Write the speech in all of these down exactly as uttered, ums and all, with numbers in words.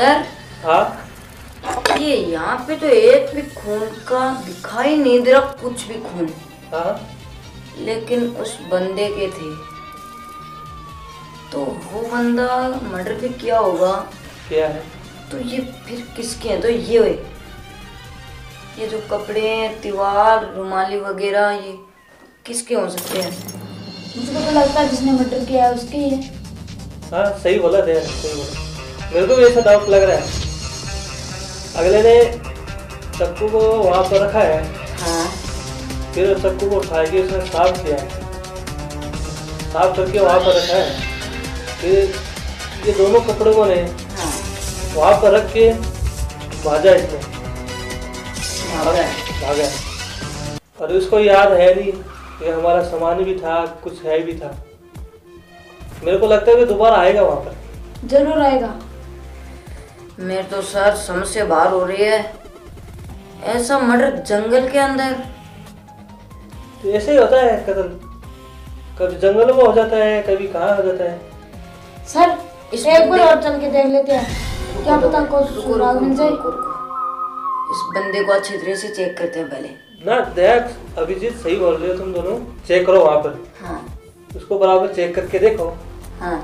Sir हाँ ये यहाँ पे तो एक भी खून का दिखाई नहीं दे रहा, कुछ भी खून। हाँ लेकिन उस बंदे के थे, तो वो बंदा मर्डर भी किया होगा। क्या है तो ये फिर किसके हैं? तो ये हुए। ये जो कपड़े हैं, तिवार, रुमाली वगैरह, ये किसके हो सकते हैं? मुझे तो लगता है जिसने मर्डर किया है उसके ही है। हाँ सही बोला यार, सही बोला, मेरे को भी ऐसा डाउट लग रहा है। अगले ने चक्कू को वहाँ पर रखा है। हाँ। फिर चक्कू को उठा के उसने साफ किया, साफ करके वहाँ पर रखा है। फिर ये दोनों कपड़ों को ने हाँ। वहाँ पर रख के भाजा, इसमें भागा। और उसको याद है नहीं कि हमारा सामान भी था, कुछ है भी था। मेरे को लगता है कि दोबारा आएगा, वहाँ पर जरूर आएगा। मेरे तो सर समझ से बाहर हो रही है, ऐसा मर्डर जंगल के अंदर तो ऐसे ही होता है कत्ल। कभी जंगलों में हो जाता है, कभी कहाँ हो जाता है। सर एक बार और चल के देख लेते हैं, क्या पता कोई राज मिल जाए। इस बंदे को अच्छी तरह से चेक करते हैं पहले ना। देख अभिजीत सही बोल रहे हो तुम दोनों, चेक करो वहाँ पर। हाँ उसको बराबर चेक करके देखो। हाँ।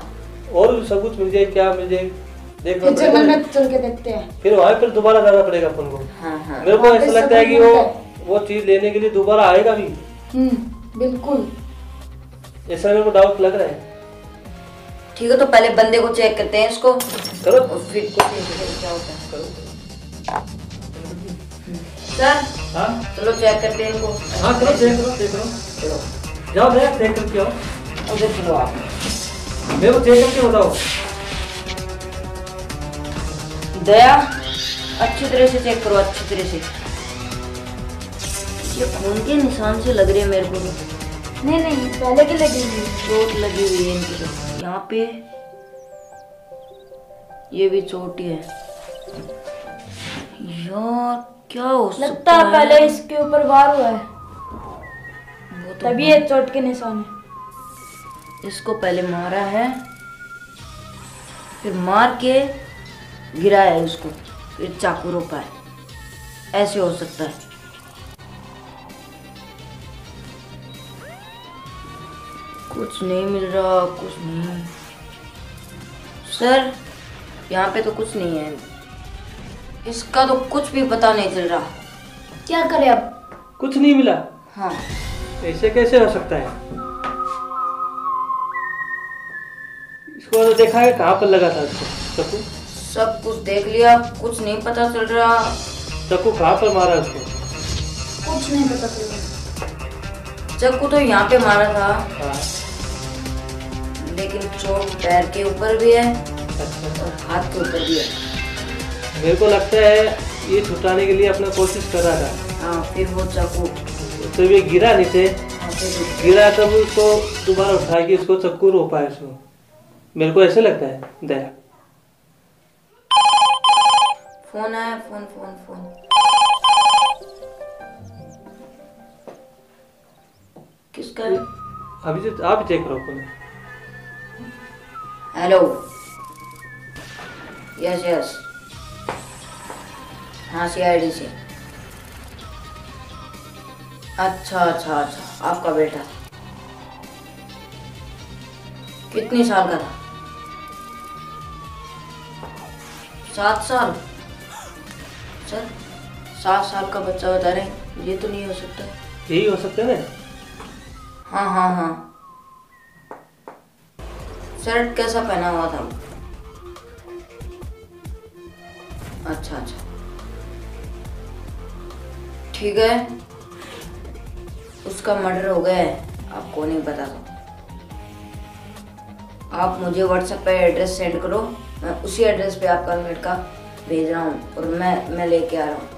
और भी सब कुछ मिल जाए, क्या मिल जाए देख लो। चल के देखते हैं, फिर वहाँ पर दोबारा जाना पड़ेगा अपन को। हाँ, हाँ। मेरे को ऐसा लगता है कि वो वो चीज लेने के लिए दोबारा आएगा भी। हम्म बिल्कुल ऐसा मेरे को डाउट लग रहा है। ठीक है तो पहले बंदे को चेक करते हैं, इसको करो फिर क्या होता है। सर हाँ चलो चेक करते हैं इनको। हाँ करो चेक करो चेक करो जाओ देख चेक करके आओ। और देखो आप मेरे को चेक करके बताओ। दया अच्छी तरह से चेक करो, अच्छी तरह से। ये खून के निशान से लग रहे हैं मेरे को। नहीं नहीं पहले की लगी हुई चोट लगी हुई है इनकी, तो यहाँ पे ये भी चोट ही है यार। क्या हो सकता है? पहले इसके ऊपर वार हुआ है वो, तो तभी ये चोट के निशान है। इसको पहले मारा है, फिर मार के गिराया है उसको, फिर चाकू रोपा है। ऐसे हो सकता है। कुछ नहीं मिल रहा, कुछ नहीं सर यहाँ पे तो कुछ नहीं है। इसका तो कुछ भी पता नहीं चल रहा, क्या करें अब? कुछ नहीं मिला। हाँ ऐसे कैसे हो सकता है? इसको तो देखा है कहाँ पर लगा था इसको चक्कू? सब कुछ देख लिया, कुछ नहीं पता चल रहा। चक्कू कहाँ पर मारा उसको? कुछ नहीं पता चल रहा। चक्कू तो यहाँ पे मारा था। हाँ। लेकिन चोट पैर के ऊपर भी है। अच्छा। और हाथ के ऊपर भी है। मेरे को लगता है ये छुटाने के लिए अपना कोशिश कर रहा था। हाँ फिर वो चक्कू तो ये गिरा नीचे, गिरा तब उसको दोबारा उठा के इसको चक्कू रोपा है उसको। मेरे को ऐसे लगता है। दया फोन आया, फोन फोन फोन। किसका है? अभी तो आप चेक करो फोन। हेलो यस यस हाँ सीआईडी से। अच्छा अच्छा अच्छा आपका बेटा कितने साल का था? सात साल? सर सात साल का बच्चा बता रहे, ये तो नहीं हो सकता। यही हो सकता है ना। हाँ हाँ हाँ शर्ट कैसा पहना हुआ था? अच्छा अच्छा ठीक है, उसका मर्डर हो गया है आपको नहीं पता था। आप मुझे व्हाट्सएप पे एड्रेस सेंड करो, मैं उसी एड्रेस पे आपका लड़का भेज रहा हूँ और मैं मैं लेके आ रहा हूँ।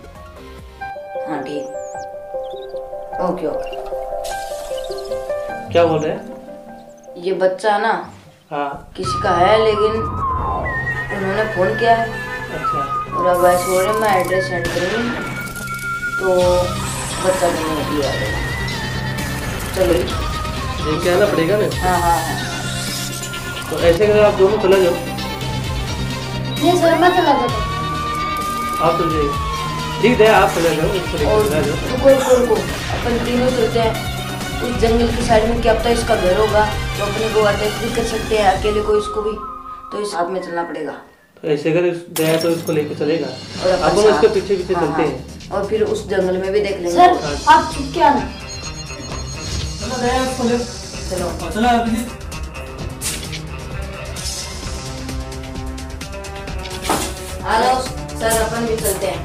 हाँ ठीक ओके ओके। क्या बोल रहे हैं? ये बच्चा ना हाँ किसी का है, लेकिन उन्होंने फ़ोन किया है। अच्छा। और अब वैसे बोल रहे मैं एड्रेस सेंड करूँगी तो बच्चा तुम्हें भी आ जाएगा। चलो लेके आना पड़ेगा ना। हाँ हाँ हाँ तो ऐसे करके आप दोनों चले जाओ। नहीं सर मैं चला जाता हूँ। आप तो जाइए, ठीक है आप चला जाओ। रुको रुको रुको, अपन तीनों चलते हैं उस जंगल की साइड में, क्या पता इसका घर होगा तो अपने को अटैक भी कर सकते हैं अकेले को, इसको भी तो इस हाथ में चलना पड़ेगा। तो ऐसे अगर गया तो इसको लेके चलेगा और अपन उसके पीछे पीछे हाँ, चलते हैं और फिर उस जंगल में भी देख लेंगे। सर आप चुप क्या ना, चलो गया उसको ले चलो चला अभी। हेलो सर अपन भी चलते हैं।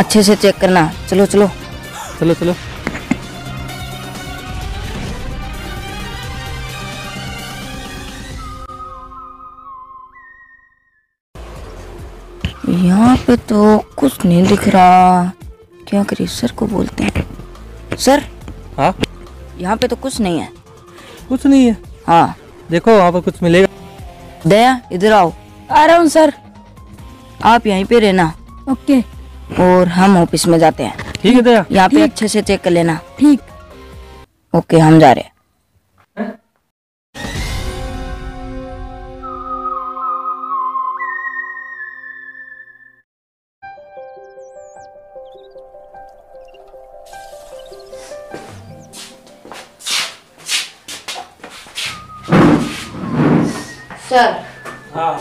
अच्छे से चेक करना, चलो चलो चलो चलो। यहाँ पे तो कुछ नहीं दिख रहा, क्या करिए सर को बोलते हैं। सर हाँ यहाँ पे तो कुछ नहीं है। कुछ नहीं है? हाँ देखो वहाँ पे कुछ मिलेगा। दया इधर आओ। आ रहा हूँ सर। आप यहीं पे रहना ओके, और हम ऑफिस में जाते हैं। ठीक है दया, यहाँ पे अच्छे से चेक कर लेना। ठीक ओके हम जा रहे हैं। सर हाँ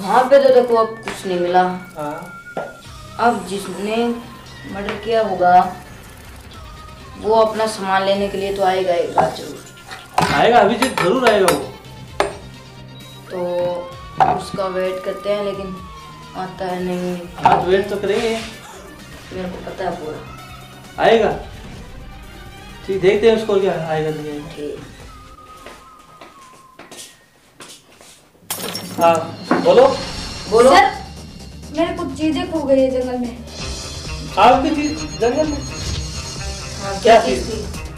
वहाँ पे तो देखो अब कुछ नहीं मिला। हाँ अब जिसने मर्डर किया होगा वो अपना सामान लेने के लिए तो आएगा एक बार जरूर आएगा। अभी जरूर आएगा वो, तो उसका वेट करते हैं लेकिन आता है नहीं। आप वेट तो करेंगे, मेरे को पता है पूरा आएगा। ठीक देखते हैं उसको क्या आएगा नहीं आएगा। ठीक हाँ बोलो बोलो। सर? मेरे कुछ चीजें खो गई है जंगल में। आपकी चीज जंगल में? हाँ, क्या चीज थी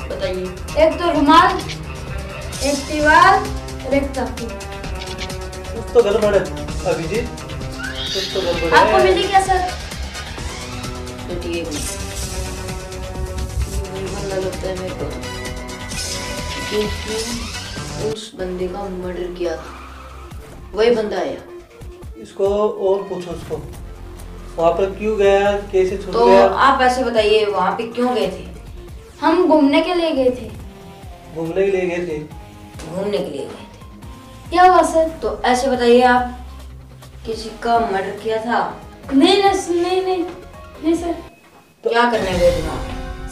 बताइए। एक तो रुमाल, एक दीवार और एक चाकू। कुछ तो गड़बड़ है अभिजीत, कुछ तो गड़बड़ है। आपको मिली क्या सर? तो ठीक है लगता है मेरे को क्योंकि उस बंदे का मर्डर किया वही बंदा आया। इसको और पूछो उसको वहाँ पर क्यों गया, कैसे छूट तो गया? आप ऐसे बताइए वहाँ पे क्यों गए थे? हम घूमने के लिए गए थे। घूमने के लिए गए थे? घूमने के लिए गए थे। क्या हुआ सर? तो ऐसे बताइए आप किसी का मर्डर किया था? नहीं नहीं नहीं नहीं, नहीं सर। तो क्या करने गए थे आप?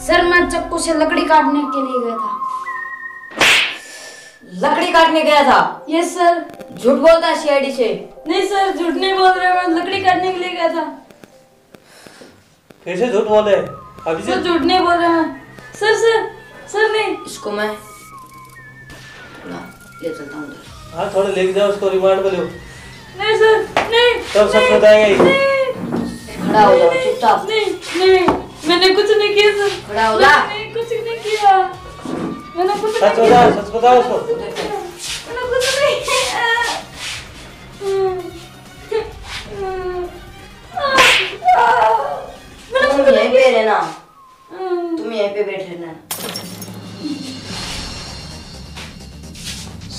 सर मैं चक्कू से लकड़ी काटने के लिए गया था। लकड़ी काटने गया था? Yes sir. झूठ बोलता है सीआईडी से। नहीं सर झूठ नहीं बोल रहे, मैं लकड़ी काटने के लिए गया था। कैसे झूठ बोल रहे अभी? सर झूठ नहीं बोल रहा सर। सर सर नहीं इसको मैं ले चलता हूँ। हाँ थोड़ा लेके जाओ उसको, रिमांड में लो। नहीं सर नहीं, सब सब बताएगा ही। खड़ा हो जाओ चुपचाप। नहीं नहीं मैंने कुछ नहीं किया सर। खड़ा हो जा। मैंने कुछ नहीं किया, मैंने कुछ नहीं किया। सच बताओ उसको।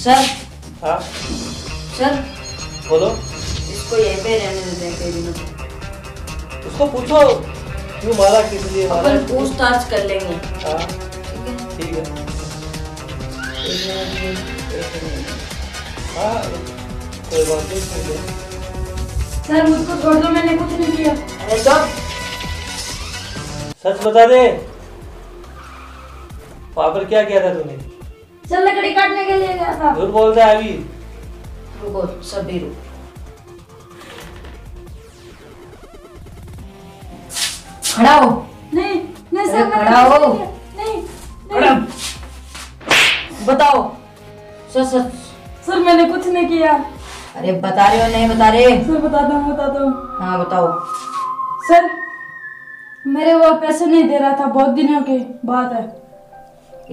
सर हाँ सर बोलो। इसको यहीं पे रहने देते हैं। उसको पूछो क्यों मारा, किस लिए मारा? अपन पूछताछ कर लेंगे। हाँ ठीक है हाँ कोई बात नहीं। सर मुझको छोड़ दो, मैंने कुछ नहीं किया। अरे सब सच बता दे, वहाँ पर क्या किया था तूने? सर लकड़ी काटने के लिए गया था। झूठ बोल रहा है अभी। रुको सभी रुको। खड़ा हो। नहीं नहीं सर, खड़ा हो। नहीं नहीं बताओ। सर सर सर मैंने कुछ नहीं किया। अरे बता रहे हो नहीं बता रहे? सर बता दो बता दो। हाँ बताओ। सर मेरे वो पैसे नहीं दे रहा था, बहुत दिनों की बात है।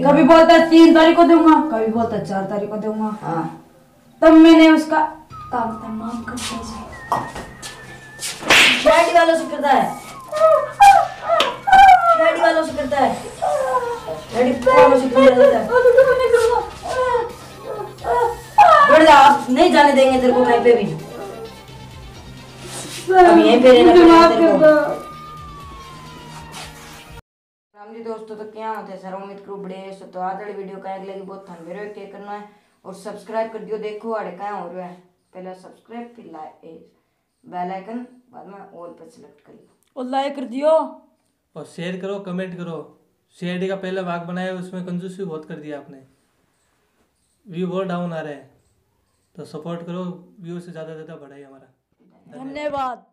कभी बोलता है तीन तारीख को दूंगा, कभी बोलता है चार तारीख को दूंगा। हाँ तब मैंने उसका काम था मांग कर पैसे। गाड़ी वालों से करता है, गाड़ी वालों से करता है, गाड़ी वालों से करता है। बढ़ जा, आप नहीं जाने देंगे तेरे को कहीं पे भी। अब यहीं पे रहना तेरे को। दोस्तों तो क्या होते हैं सर, उम्मीद करूँ बड़े सो तो आधे वीडियो का एक लगी बहुत थान मेरे क्या करना है और सब्सक्राइब कर दियो। देखो अरे क्या हो रहा है, पहले सब्सक्राइब फिर लाइक बेल आइकन बाद में ऑल पर सेलेक्ट कर लो और लाइक कर दियो और शेयर करो कमेंट करो। सीआईडी का पहला भाग बनाया उसमें कंजूसी बहुत कर दिया आपने, व्यू बहुत डाउन आ रहे हैं तो सपोर्ट करो, व्यू से ज़्यादा ज़्यादा बढ़ाई हमारा। धन्यवाद।